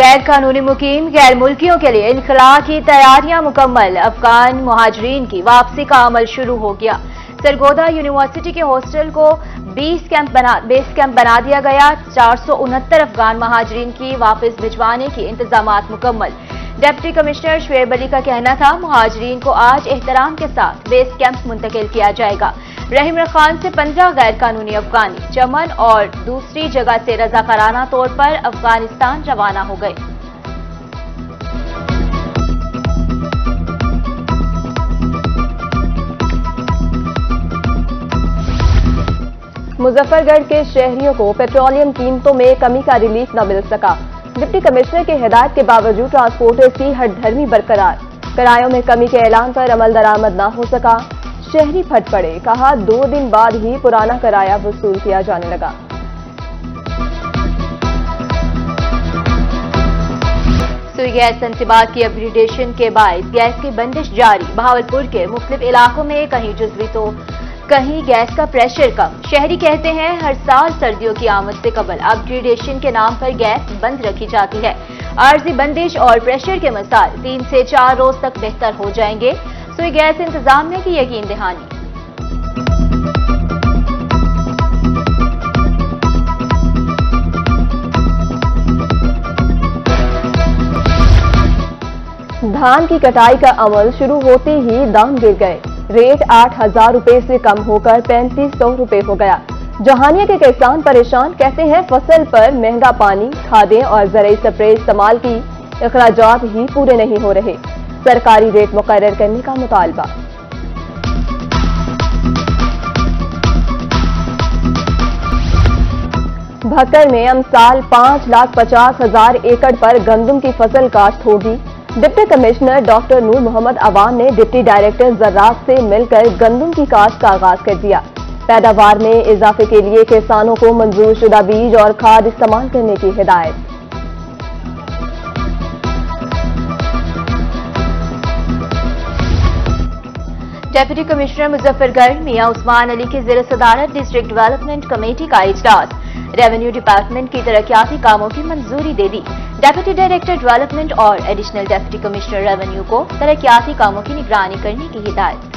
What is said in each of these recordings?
गैर कानूनी मुकीम गैर मुल्कियों के लिए इनखला की तैयारियां मुकम्मल, अफगान महाजरीन की वापसी का अमल शुरू हो गया। सरगोदा यूनिवर्सिटी के हॉस्टल को बेस कैंप बना दिया गया। 469 अफगान महाजरीन की वापस भिजवाने की इंतजामात मुकम्मल। डिप्टी कमिश्नर शुएब अली का कहना था महाजरीन को आज एहतराम के साथ बेस कैंप मुंतकिल किया जाएगा। रहीम यार खान से 15 गैर कानूनी अफगानी चमन और दूसरी जगह से रजाकाराना तौर पर अफगानिस्तान रवाना हो गए। मुजफ्फरगढ़ के शहरियों को पेट्रोलियम कीमतों में कमी का रिलीफ न मिल सका। डिप्टी कमिश्नर के हिदायत के बावजूद ट्रांसपोर्टर्स की हठधर्मी बरकरार, किरायों में कमी के ऐलान पर अमल दरामद न हो सका। शहरी फट पड़े, कहा 2 दिन बाद ही पुराना किराया वसूल किया जाने लगा। रसोई गैस इंतबात की अपग्रेडेशन के बायस गैस की बंदिश जारी। बहावलपुर के मुख्तलिफ इलाकों में कहीं जुजवी तो कहीं गैस का प्रेशर कम। शहरी कहते हैं हर साल सर्दियों की आमद से कबल अपग्रेडेशन के नाम पर गैस बंद रखी जाती है। आर्जी बंदिश और प्रेशर के मसाइल 3 से 4 रोज तक बेहतर हो जाएंगे। सुई गैस इंतजाम में की यकीन दहानी। धान की कटाई का अमल शुरू होते ही दाम गिर गए। रेट 8000 रुपए से कम होकर 3500 रुपए हो गया। जहानिया के किसान परेशान, कहते हैं फसल पर महंगा पानी, खादें और जरिए स्प्रे इस्तेमाल की अखराजात ही पूरे नहीं हो रहे। सरकारी रेट मुकर्रर करने का मुतालबा। भक्कर में अमसाल 5,50,000 एकड़ पर गंदम की फसल काश्त होगी। Deputy commissioner doctor Noor Mohammad Awan ने डिप्टी डायरेक्टर जर्राब से मिलकर गंदम की काश्त का आगाज कर दिया। पैदावार में इजाफे के लिए किसानों को मंजूर शुदा बीज और खाद इस्तेमाल करने की हिदायत। डिप्टी कमिश्नर मुजफ्फरगढ़ मियां उस्मान अली की ज़िर सदारत डिस्ट्रिक्ट डेवलपमेंट कमेटी का इजलास, रेवेन्यू डिपार्टमेंट की तरक्याती कामों की मंजूरी दे दी। डिप्टी डायरेक्टर डेवलपमेंट और एडिशनल डिप्टी कमिश्नर रेवेन्यू को तरक्याती कामों की निगरानी करने की हिदायत।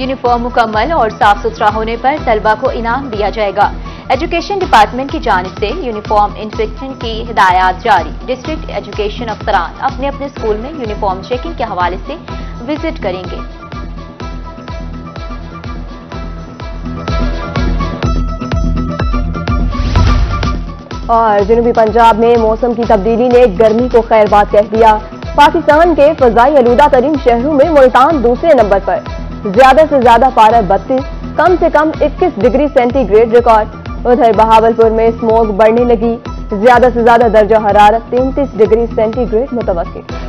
यूनिफॉर्म मुकम्मल और साफ सुथरा होने पर तलबा को इनाम दिया जाएगा। एजुकेशन डिपार्टमेंट की जानिब से यूनिफॉर्म इंस्पेक्शन की हिदायत जारी। डिस्ट्रिक्ट एजुकेशन अफसरान अपने अपने स्कूल में यूनिफॉर्म चेकिंग के हवाले से विजिट करेंगे। और जनूबी पंजाब में मौसम की तब्दीली ने गर्मी को खैरबाद कह दिया। पाकिस्तान के फजाई आलूदा तरीन शहरों में मुल्तान दूसरे नंबर पर, ज्यादा से ज्यादा पारा 32, कम से कम 21 डिग्री सेंटीग्रेड रिकॉर्ड। उधर बहावलपुर में स्मोक बढ़ने लगी, ज्यादा से ज्यादा दर्जा हरारत 33 डिग्री सेंटीग्रेड मुतवक्किल।